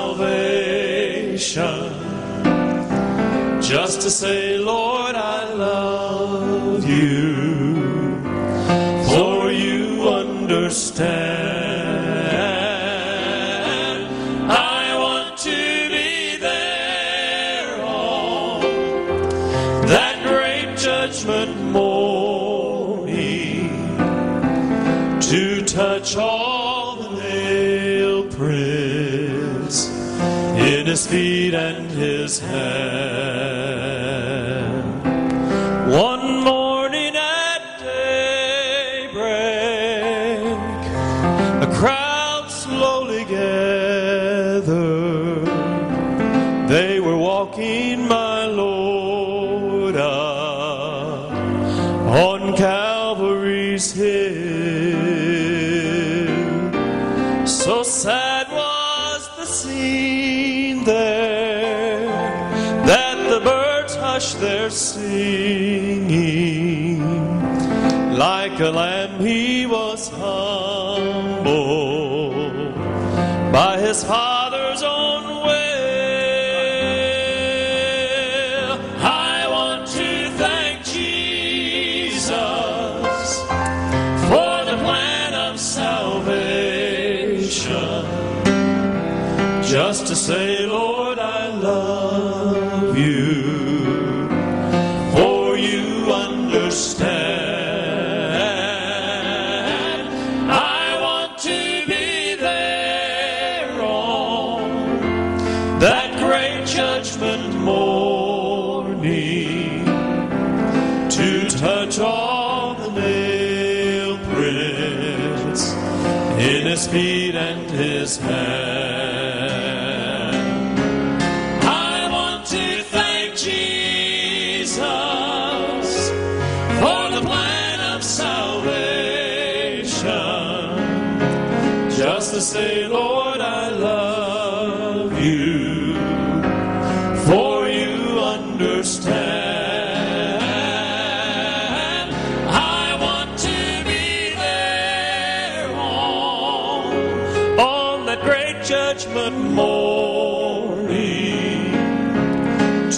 salvation, just to say, Lord, I love you, for you understand. I want to be there on that great judgment morning, to touch all the nail prints in his feet and his hand. One morning at daybreak, a crowd slowly gathered. They were walking, my Lord, up on Calvary's hill. So sad was the scene there that the birds hushed their singing. Like a lamb he was humbled by his Father's own will. I want to thank Jesus for the plan of salvation, just to say, Lord, I love you, for you understand. I want to be there on that great judgment morning, to touch all the nail prints in his feet and his hand. Just to say, Lord, I love you, for you understand. I want to be there on that great judgment morning,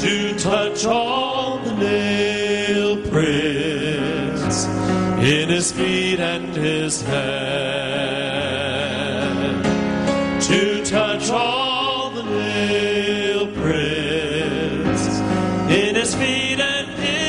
to touch all the nail prints in his feet and his hand. To touch all the nail prints in his feet and his